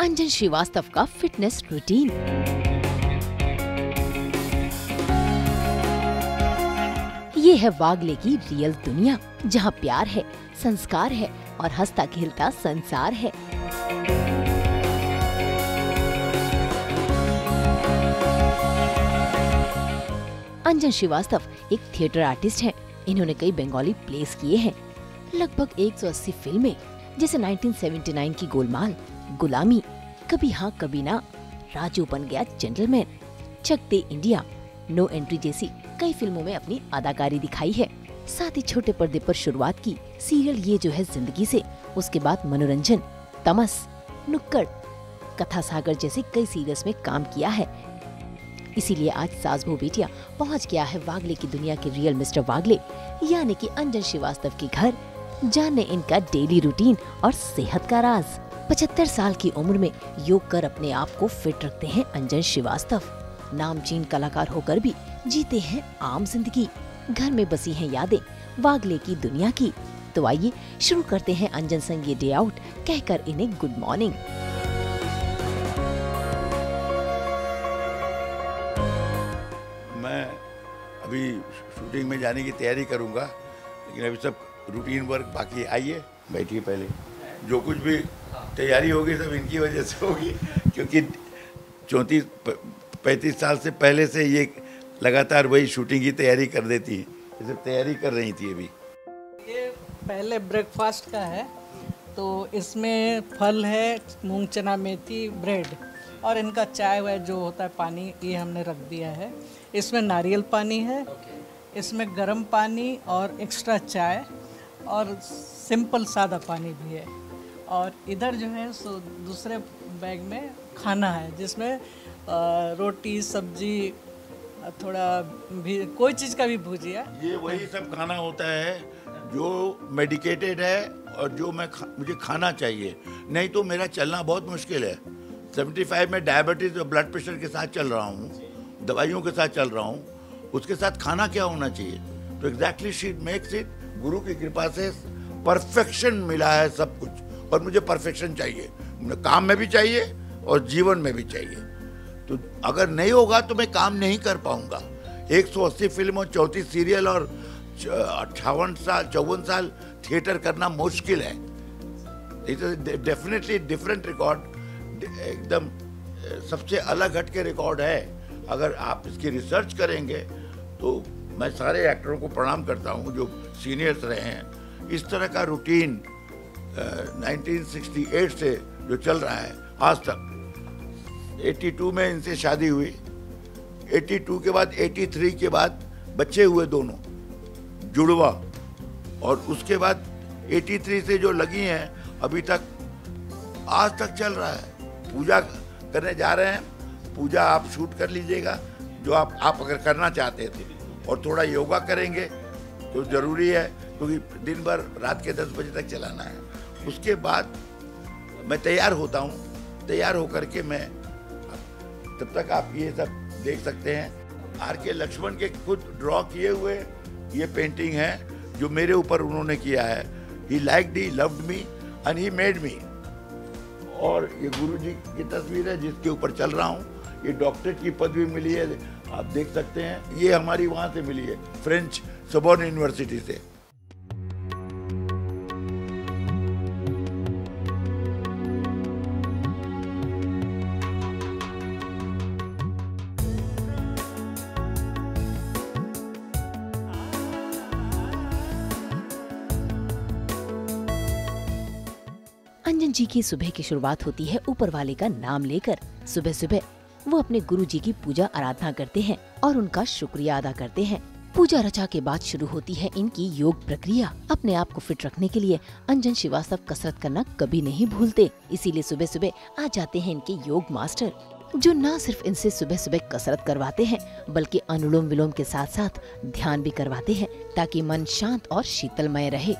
अंजन श्रीवास्तव का fitness routine. ये है वागले की रियल दुनिया, जहाँ प्यार है, संस्कार है और हंसता खेलता संसार है। अंजन श्रीवास्तव एक थिएटर आर्टिस्ट हैं। इन्होंने कई बंगाली प्लेस किए हैं, लगभग 180 फिल्में, जैसे 1979 की गोलमाल, गुलामी, कभी हाँ कभी ना, Raju Ban Gaya gentleman, Chak De India, no entry जैसी कई फिल्मों में अपनी अदाकारी दिखाई है। साथ ही छोटे पर्दे पर शुरुआत की सीरियल ये जो है जिंदगी से, उसके बाद मनोरंजन, तमस, नुक्कड़, कथा सागर जैसे कई सीरियल्स में काम किया है। इसीलिए आज सास बहू बेटियां पहुंच गया है वागले की दुनिया के रियल मिस्टर वागले, यानी कि अंजन श्रीवास्तव के घर, जानने इनका डेली रूटीन और सेहत का राज। 75 साल की उम्र में योग कर अपने आप को फिट रखते हैं अंजन श्रीवास्तव। नामचीन कलाकार होकर भी जीते हैं आम जिंदगी, घर में बसी हैं यादें वागले की दुनिया की। तो आइए शुरू करते हैं अंजन संग ये डे आउट, कहकर इन्हें गुड मॉर्निंग। मैं अभी शूटिंग में जाने की तैयारी करूंगा, लेकिन अभी सब रूटीन वर्क बाकी। आइए बैठिए, पहले जो कुछ भी तैयारी होगी सब इनकी वजह से होगी, क्योंकि 34-35 साल से पहले से ये लगातार वही शूटिंग की तैयारी कर देती है। ये सब तैयारी कर रही थी। अभी ये पहले ब्रेकफास्ट का है, तो इसमें फल है, मूंग चना मेथी ब्रेड, और इनका चाय वाय जो होता है पानी, ये हमने रख दिया है। इसमें नारियल पानी है, इसमें गर्म पानी और एक्स्ट्रा चाय, और सिंपल सादा पानी भी है। और इधर जो है सो दूसरे बैग में खाना है, जिसमें रोटी, सब्जी, थोड़ा भी कोई चीज़ का भी भुजिया। ये वही सब खाना होता है जो मेडिकेटेड है और जो मुझे खाना चाहिए, नहीं तो मेरा चलना बहुत मुश्किल है। 75 में डायबिटीज़ और ब्लड प्रेशर के साथ चल रहा हूँ, दवाइयों के साथ चल रहा हूँ, उसके साथ खाना क्या होना चाहिए। तो एग्जैक्टली शी मेक्स इट। गुरु की कृपा से परफेक्शन मिला है सब कुछ, और मुझे परफेक्शन चाहिए, काम में भी चाहिए और जीवन में भी चाहिए। तो अगर नहीं होगा तो मैं काम नहीं कर पाऊंगा। 180 फिल्म और 34 सीरियल और 54 साल थिएटर करना मुश्किल है। It is definitely different record, एकदम सबसे अलग हट के रिकॉर्ड है। अगर आप इसकी रिसर्च करेंगे तो मैं सारे एक्टरों को प्रणाम करता हूं जो सीनियर्स रहे हैं। इस तरह का रूटीन 1968 से जो चल रहा है आज तक। 82 में इनसे शादी हुई, 82 के बाद 83 के बाद बच्चे हुए दोनों, जुड़वा, और उसके बाद 83 से जो लगी हैं अभी तक, आज तक चल रहा है। पूजा करने जा रहे हैं, पूजा आप शूट कर लीजिएगा जो आप अगर करना चाहते थे, और थोड़ा योगा करेंगे तो ज़रूरी है, क्योंकि दिन भर रात के 10 बजे तक चलाना है। उसके बाद मैं तैयार होता हूँ, तैयार होकर के मैं, तब तक आप ये सब देख सकते हैं, आर के लक्ष्मण के खुद ड्रॉ किए हुए ये पेंटिंग है जो मेरे ऊपर उन्होंने किया है। He liked, he loved me and he made me. और ये गुरुजी की तस्वीर है जिसके ऊपर चल रहा हूँ। ये डॉक्टरेट की पदवी मिली है, आप देख सकते हैं, ये हमारी वहाँ से मिली है, फ्रेंच सबॉर्न यूनिवर्सिटी से। अंजन जी की सुबह की शुरुआत होती है ऊपर वाले का नाम लेकर। सुबह सुबह वो अपने गुरु जी की पूजा आराधना करते हैं और उनका शुक्रिया अदा करते हैं। पूजा रचा के बाद शुरू होती है इनकी योग प्रक्रिया। अपने आप को फिट रखने के लिए अंजन श्रीवास्तव कसरत करना कभी नहीं भूलते, इसीलिए सुबह सुबह आ जाते हैं इनके योग मास्टर, जो न सिर्फ इनसे सुबह सुबह कसरत करवाते हैं बल्कि अनुलोम विलोम के साथ साथ ध्यान भी करवाते हैं, ताकि मन शांत और शीतलमय रहे।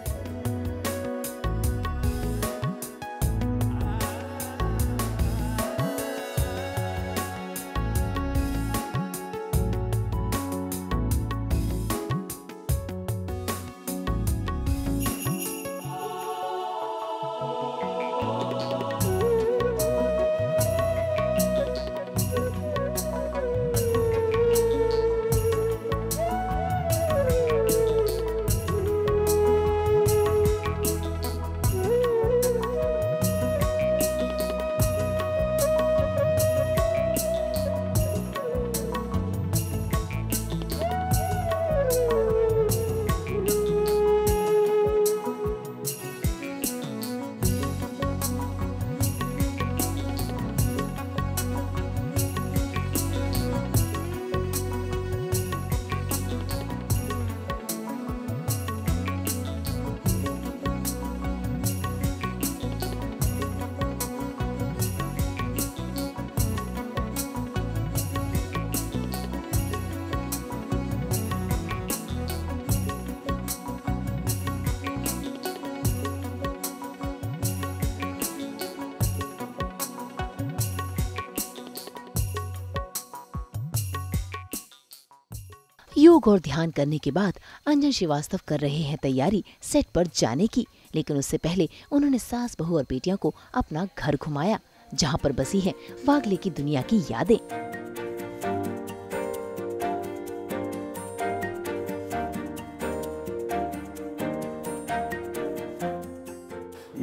योग और ध्यान करने के बाद अंजन श्रीवास्तव कर रहे हैं तैयारी सेट पर जाने की, लेकिन उससे पहले उन्होंने सास बहू और बेटियां को अपना घर घुमाया जहां पर बसी है वागले की दुनिया की यादें।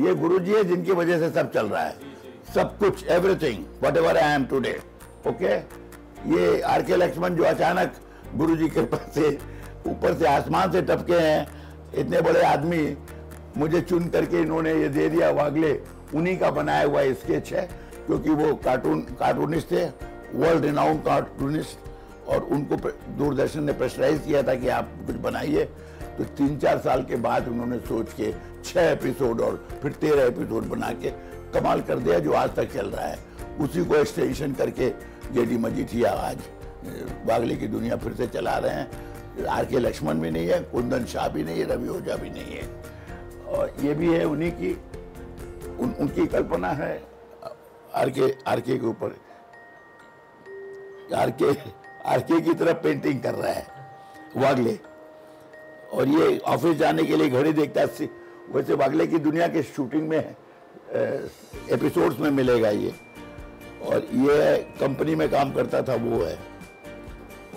ये गुरुजी है जिनकी वजह से सब चल रहा है, सब कुछ, everything what ever I am today, okay. ये आर के लक्ष्मण जो अचानक गुरुजी के पास से ऊपर से आसमान से टपके हैं, इतने बड़े आदमी, मुझे चुन करके इन्होंने ये दे दिया वागले, उन्हीं का बनाया हुआ स्केच है, क्योंकि वो कार्टूनिस्ट थे, वर्ल्ड रिनाउंड कार्टूनिस्ट, और उनको दूरदर्शन ने प्रेशराइज किया था कि आप कुछ बनाइए। तो 3-4 साल के बाद उन्होंने सोच के 6 एपिसोड और फिर 13 एपिसोड बना के कमाल कर दिया जो आज तक चल रहा है। उसी को एक्सटेंशन करके JD मजीठिया आज वागले की दुनिया फिर से चला रहे हैं। RK लक्ष्मण भी नहीं है, कुंदन शाह भी नहीं है, रवि ओझा भी नहीं है, और ये भी है उन्हीं की, उनकी कल्पना है आर के के ऊपर। आर के की तरफ पेंटिंग कर रहा है वागले, और ये ऑफिस जाने के लिए घड़ी देखता है। वैसे वागले की दुनिया के शूटिंग में एपिसोड्स में मिलेगा ये, और ये कंपनी में काम करता था वो है,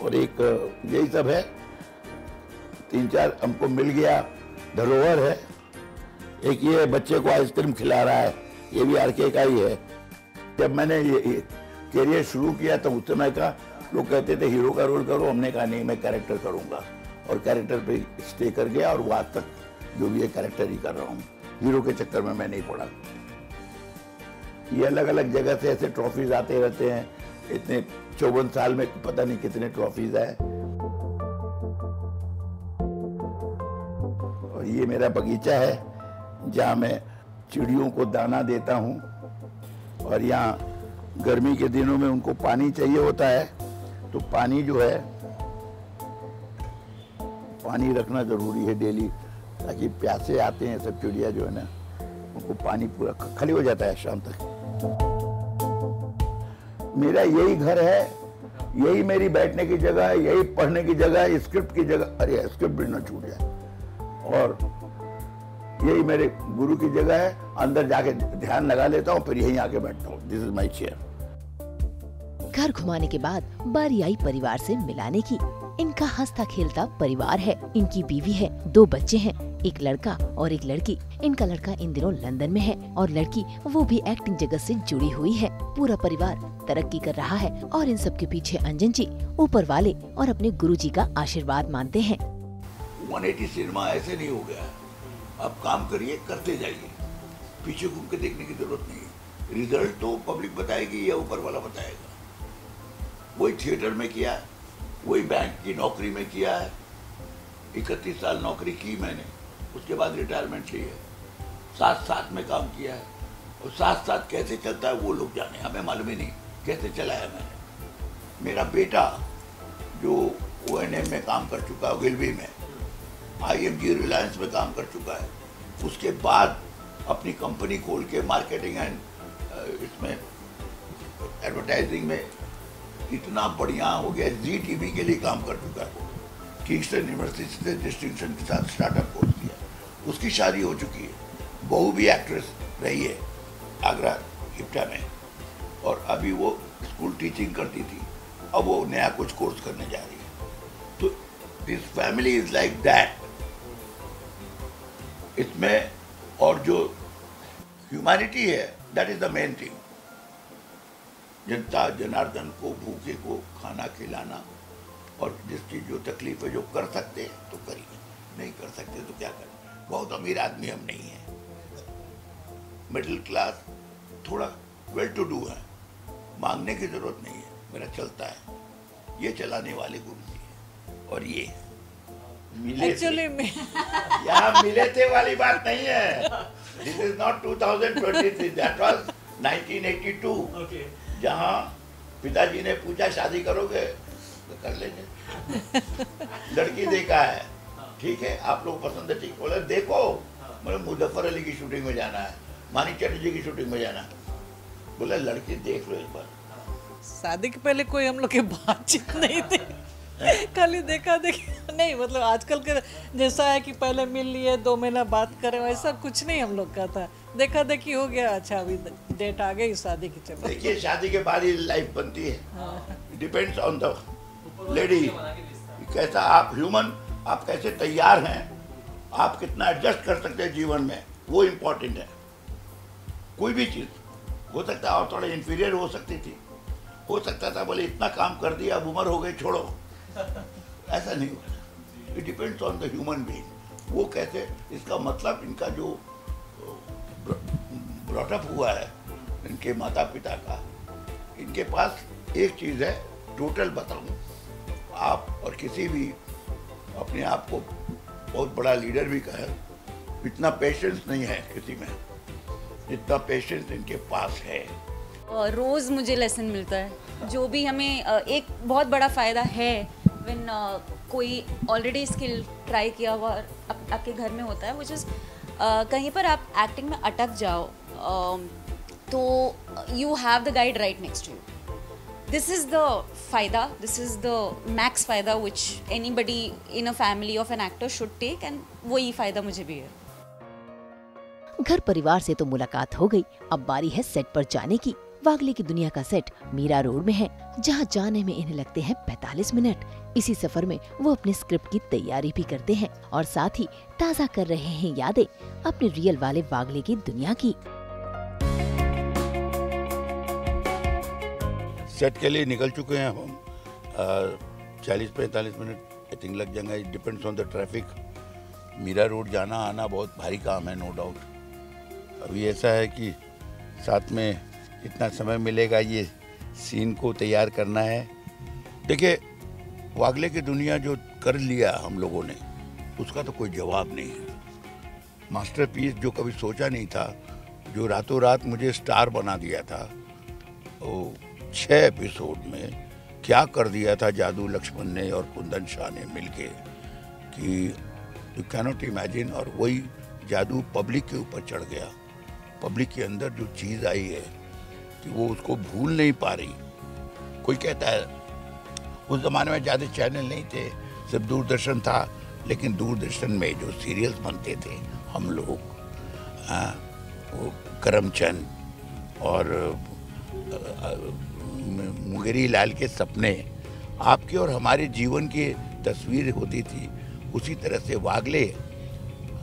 और एक यही सब है। 3-4 हमको मिल गया धरोहर है। एक ये बच्चे को आइसक्रीम खिला रहा है, ये भी RK का ही है। जब मैंने ये करियर शुरू किया तो उस समय का लोग कहते थे हीरो का रोल करो, हमने कहा नहीं, मैं कैरेक्टर करूँगा, और कैरेक्टर पे स्टे कर गया, और आज तक जो भी ये कैरेक्टर ही कर रहा हूँ, हीरो के चक्कर में मैं नहीं पड़ा। ये अलग अलग जगह से ऐसे ट्रॉफीज आते रहते हैं, इतने 54 साल में पता नहीं कितने ट्रॉफीज आए। और ये मेरा बगीचा है जहाँ मैं चिड़ियों को दाना देता हूँ, और यहाँ गर्मी के दिनों में उनको पानी चाहिए होता है, तो पानी जो है, पानी रखना ज़रूरी है डेली, ताकि प्यासे आते हैं सब चिड़िया जो है ना, उनको पानी पूरा खाली हो जाता है शाम तक। मेरा यही घर है, यही मेरी बैठने की जगह है, यही पढ़ने की जगह है, स्क्रिप्ट की जगह, अरे स्क्रिप्ट भी न छूट जाए, और यही मेरे गुरु की जगह है। अंदर जाके ध्यान लगा लेता हूँ, फिर यहीं आके बैठता हूँ। This is my chair. घर घुमाने के बाद बारी आई परिवार से मिलाने की। इनका हंसता खेलता परिवार है, इनकी बीवी है, 2 बच्चे हैं, एक लड़का और एक लड़की। इनका लड़का इन दिनों लंदन में है, और लड़की वो भी एक्टिंग जगत से जुड़ी हुई है। पूरा परिवार तरक्की कर रहा है, और इन सब के पीछे अंजन जी ऊपर वाले और अपने गुरुजी का आशीर्वाद मानते हैं। 180 सिनेमा ऐसे नहीं हो गया, अब काम करिए, करते जाइए, पीछे घूम के देखने की जरूरत नहीं। रिजल्ट तो पब्लिक बताएगी या ऊपर वाला बताएगा। वही थिएटर में किया, वही बैंक की नौकरी में किया है। 31 साल नौकरी की मैंने, उसके बाद रिटायरमेंट ली है। साथ में काम किया है, और साथ कैसे चलता है वो लोग जाने, हमें मालूम ही नहीं कैसे चलाया मैंने। मेरा बेटा जो ONM में काम कर चुका है, गिलवी में, IMG रिलायंस में काम कर चुका है, उसके बाद अपनी कंपनी खोल के मार्केटिंग एंड इसमें एडवर्टाइजिंग में इतना बढ़िया हो गया, ZTV के लिए काम कर चुका है, किंगस्टन यूनिवर्सिटी से डिस्टिंक्शन के साथ स्टार्टअप खोल दिया। उसकी शादी हो चुकी है, बहू भी एक्ट्रेस रही है आगरा हिप्टा में, और अभी वो स्कूल टीचिंग करती थी, अब वो नया कुछ कोर्स करने जा रही है। तो this family is like that. इसमें और जो ह्यूमैनिटी है, that is the main thing. जनता जनार्दन को, भूखे को खाना खिलाना, और जिसकी जो तकलीफ है, जो कर सकते हैं तो करिए, नहीं कर सकते तो क्या करें। बहुत अमीर आदमी हम नहीं हैं, मिडिल क्लास, थोड़ा वेल टू डू है, मांगने की ज़रूरत नहीं है। मेरा चलता है, ये चलाने वाले गुरु जी हैं, और ये मिले थे वाली बात नहीं है। This is not 2023, that was 1982, जहाँ पिताजी ने पूछा शादी करोगे तो कर लेंगे। लड़की देखा है, ठीक है, आप लोग पसंद है, ठीक, बोले देखो, बोले मुजफ्फर अली की शूटिंग में जाना है, मानी चटर्जी की शूटिंग में जाना है, बोले लड़की देख लो एक बार। शादी के पहले कोई हम लोग की बातचीत नहीं थी। खाली देखा देखी नहीं, मतलब आजकल के जैसा है कि पहले मिल लिए 2 महीना बात करें, वैसा कुछ नहीं हम लोग का था, देखा देखी हो गया। अच्छा अभी डेट आ गई शादी की, चलो देखिए शादी के बाद ही लाइफ बनती है, डिपेंड्स ऑन द लेडी कैसा आप ह्यूमन, आप कैसे तैयार हैं, आप कितना एडजस्ट कर सकते हैं जीवन में, वो इम्पोर्टेंट है। कोई भी चीज़ हो सकता है और थोड़ा इंफीरियर हो सकती थी, हो सकता था बोले इतना काम कर दिया अब उम्र हो गई छोड़ो, ऐसा नहीं होता। It depends on the human being, वो कैसे, इसका मतलब इनका जो ब्रॉटअप हुआ है इनके माता पिता का, इनके पास एक चीज़ है टोटल बताऊँ, आप और किसी भी अपने आप को बहुत बड़ा लीडर भी कहें, इतना पेशेंस नहीं है किसी में जितना पेशेंस इनके पास है। रोज़ मुझे लेसन मिलता है, जो भी हमें एक बहुत बड़ा फ़ायदा है व्हेन कोई ऑलरेडी स्किल ट्राई किया हुआ आपके घर में होता है, विच इज़ कहीं पर आप एक्टिंग में अटक जाओ तो you have the guide right next to you. This is the फ़ायदा, दिस इज़ द मैक्स फ़ायदा which anybody in a family of an actor should take, and वही फ़ायदा मुझे भी है। घर परिवार से तो मुलाकात हो गई, अब बारी है सेट पर जाने की। वागले की दुनिया का सेट मीरा रोड में है, जहां जाने में इन्हें लगते हैं 45 मिनट। इसी सफर में वो अपने स्क्रिप्ट की तैयारी भी करते हैं और साथ ही ताज़ा कर रहे हैं यादें अपने रियल वाले वागले की दुनिया की। सेट के लिए निकल चुके हैं हम, 40-45 मिनट आई थिंक लग जाएंगे, it depends on the traffic. Mira road जाना आना बहुत भारी काम है, नो डाउट। अभी ऐसा है कि साथ में इतना समय मिलेगा ये सीन को तैयार करना है। देखिए वागले की दुनिया जो कर लिया हम लोगों ने, उसका तो कोई जवाब नहीं है। मास्टरपीस जो कभी सोचा नहीं था, जो रातों रात मुझे स्टार बना दिया था, वो 6 एपिसोड में क्या कर दिया था जादू लक्ष्मण ने और कुंदन शाह ने मिलके, कि यू कैनॉट इमेजिन। और वही जादू पब्लिक के ऊपर चढ़ गया, पब्लिक के अंदर जो चीज़ आई है कि वो उसको भूल नहीं पा रही। कोई कहता है उस ज़माने में ज़्यादा चैनल नहीं थे, सिर्फ दूरदर्शन था, लेकिन दूरदर्शन में जो सीरियल्स बनते थे हम लोग, वो करमचंद और मुंगेरी लाल के सपने, आपके और हमारे जीवन की तस्वीर होती थी। उसी तरह से वागले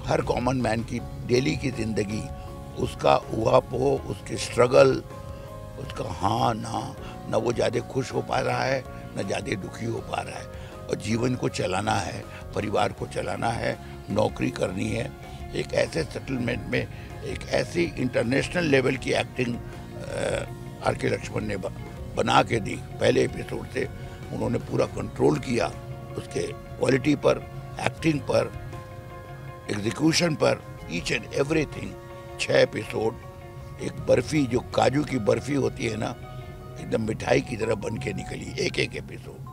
हर कॉमन मैन की डेली की ज़िंदगी, उसका उहापोह, उसके स्ट्रगल, उसका हाँ ना, ना वो ज़्यादा खुश हो पा रहा है ना ज़्यादा दुखी हो पा रहा है, और जीवन को चलाना है, परिवार को चलाना है, नौकरी करनी है। एक ऐसे सेटलमेंट में एक ऐसी इंटरनेशनल लेवल की एक्टिंग आर के लक्ष्मण ने बना के दी। पहले एपिसोड से उन्होंने पूरा कंट्रोल किया उसके क्वालिटी पर, एक्टिंग पर, एग्जीक्यूशन पर, ईच एंड एवरीथिंग। 6 एपिसोड एक बर्फ़ी, जो काजू की बर्फ़ी होती है ना, एकदम मिठाई की तरह बन के निकली एक एक एपिसोड।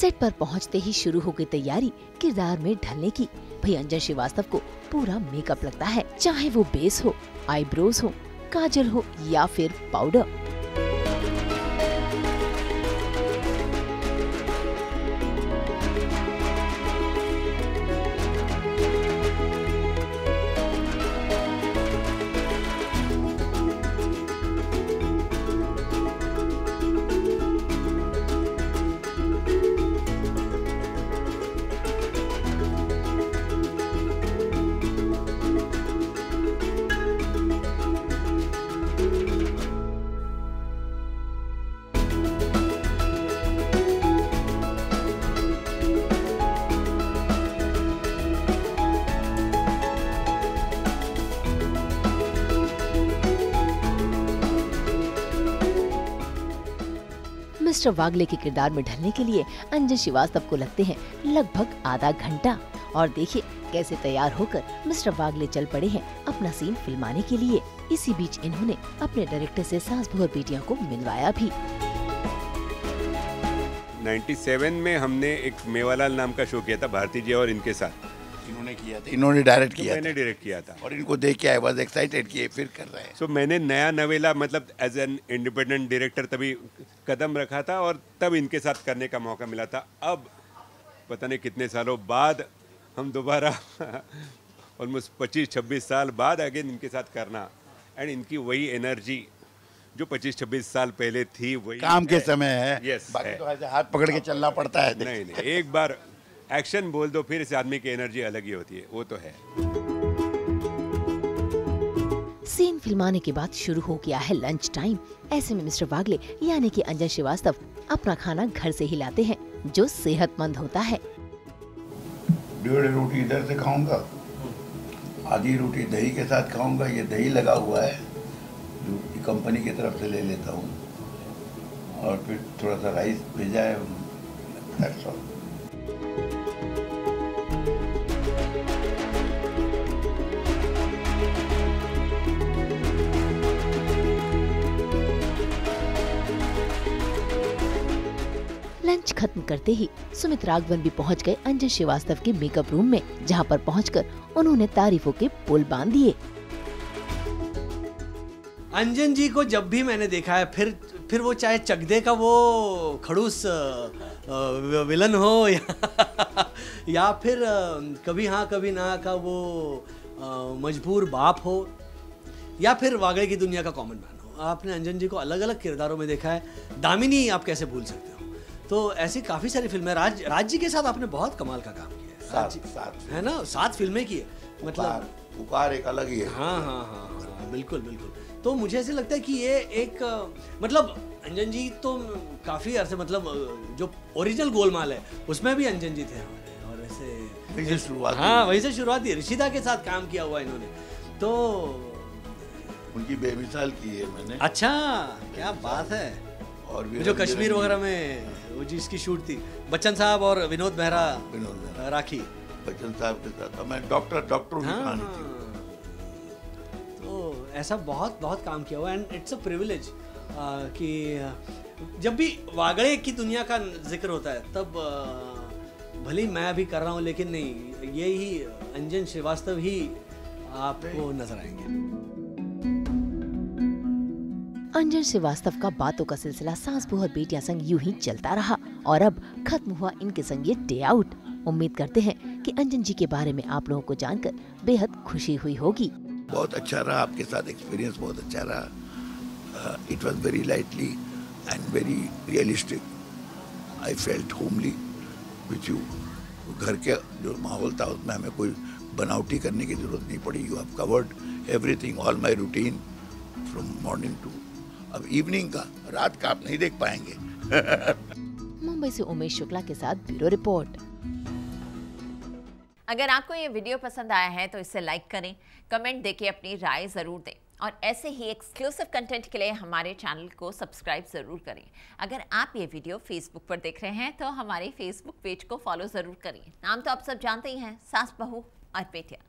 सेट पर पहुंचते ही शुरू हो गई तैयारी किरदार में ढलने की। भाई अंजन श्रीवास्तव को पूरा मेकअप लगता है, चाहे वो बेस हो, आईब्रोज हो, काजल हो या फिर पाउडर। मिस्टर वागले के किरदार में ढलने के लिए अंजन श्रीवास्तव को लगते हैं लगभग आधा घंटा। और देखिए कैसे तैयार होकर मिस्टर वागले चल पड़े हैं अपना सीन फिल्माने के लिए। इसी बीच इन्होंने अपने डायरेक्टर से सास बहू और बेटियां को मिलवाया भी। 97 में हमने एक मेवालाल नाम का शो किया था भारती जी और इनके साथ, इन्होंने किया था, इन्होंने डायरेक्ट किया, मैंने डायरेक्ट किया था और इनको देख के आई वाज एक्साइटेड कि ये फिर कर रहे हैं। सो मैंने नया नवेला मतलब एज एन इंडिपेंडेंट डायरेक्टर तभी कदम रखा था और तब इनके साथ करने का मौका मिला था। अब पता नहीं कितने सालों बाद हम दोबारा ऑलमोस्ट 25-26 साल बाद आगे इनके साथ करना, एंड इनकी वही एनर्जी जो 25-26 साल पहले थी वही काम के समय है। यस, बाकी तो हाथ पकड़ के चलना पड़ता है। नहीं नहीं, एक बार एक्शन बोल दो फिर इस आदमी की एनर्जी अलग ही होती है। वो तो है। सीन फिल्माने के बाद शुरू हो गया है लंच टाइम। ऐसे में मिस्टर वागले यानी कि अंजन श्रीवास्तव अपना खाना घर से ही लाते हैं जो सेहतमंद होता है। डेढ़ रोटी इधर से खाऊंगा, आधी रोटी दही के साथ खाऊंगा। ये दही लगा हुआ है जो कंपनी की तरफ से ले लेता हूँ, और फिर थोड़ा सा राइस भेजा है। लंच खत्म करते ही सुमित राघवन भी पहुँच गए अंजन श्रीवास्तव के मेकअप रूम में, जहाँ पर पहुँचकर उन्होंने तारीफों के पुल बांध दिए। अंजन जी को जब भी मैंने देखा है, फिर वो चाहे चकदे का वो खड़ूस विलन हो या फिर कभी हाँ कभी ना का वो मजबूर बाप हो, या फिर वागले की दुनिया का कॉमन मैन हो, आपने अंजन जी को अलग अलग किरदारों में देखा है। दामिनी आप कैसे भूल सकते हो। तो ऐसी काफ़ी सारी फिल्में, राज जी के साथ आपने बहुत कमाल का काम किया है। साथ है ना, 7 फिल्में की है, मतलब पुकार एक अलग ही है। हाँ हाँ हाँ, बिल्कुल बिल्कुल। तो मुझे ऐसे लगता है कि ये एक मतलब अंजन जी तो काफ़ी अरसे मतलब जो ओरिजिनल गोलमाल है उसमें भी अंजन जी थे हमारे, और ऐसे शुरुआत, हाँ वहीं से शुरुआत थी। ऋषिदा के साथ काम किया हुआ इन्होंने, तो उनकी बेमिसाल की है मैंने। अच्छा, क्या बात है। और भी जो कश्मीर वगैरह में वो जिसकी शूट थी, बच्चन साहब और विनोद मेहरा, राखी बच्चन साहब के साथ मैं डॉक्टर की कहानी थी। ऐसा बहुत बहुत काम किया हुआ, एंड इट्स अ प्रिविलेज कि जब भी वागले की दुनिया का जिक्र होता है तब भले मैं अभी कर रहा हूँ, लेकिन नहीं, ये ही अंजन श्रीवास्तव ही आपको नजर आएंगे। अंजन श्रीवास्तव का बातों का सिलसिला सास बहू और बेटियां संग यूं ही चलता रहा, और अब खत्म हुआ इनके संग ये डे आउट। उम्मीद करते हैं कि अंजन जी के बारे में आप लोगों को जानकर बेहद खुशी हुई होगी। बहुत अच्छा रहा आपके साथ एक्सपीरियंस, बहुत अच्छा रहा। It was very lightly and very realistic. I felt homely with you. घर के जो माहौल था उसमें हमें कोई बनावटी करने की जरूरत नहीं पड़ी। You have covered everything, all my routine from morning to अब इवनिंग का, रात का आप नहीं देख पाएंगे। मुंबई से उमेश शुक्ला के साथ ब्यूरो रिपोर्ट। अगर आपको ये वीडियो पसंद आया है तो इसे लाइक करें, कमेंट देके अपनी राय ज़रूर दें, और ऐसे ही एक्सक्लूसिव कंटेंट के लिए हमारे चैनल को सब्सक्राइब ज़रूर करें। अगर आप ये वीडियो फेसबुक पर देख रहे हैं तो हमारे फेसबुक पेज को फॉलो ज़रूर करें। नाम तो आप सब जानते ही हैं, सास बहू और बेटियां।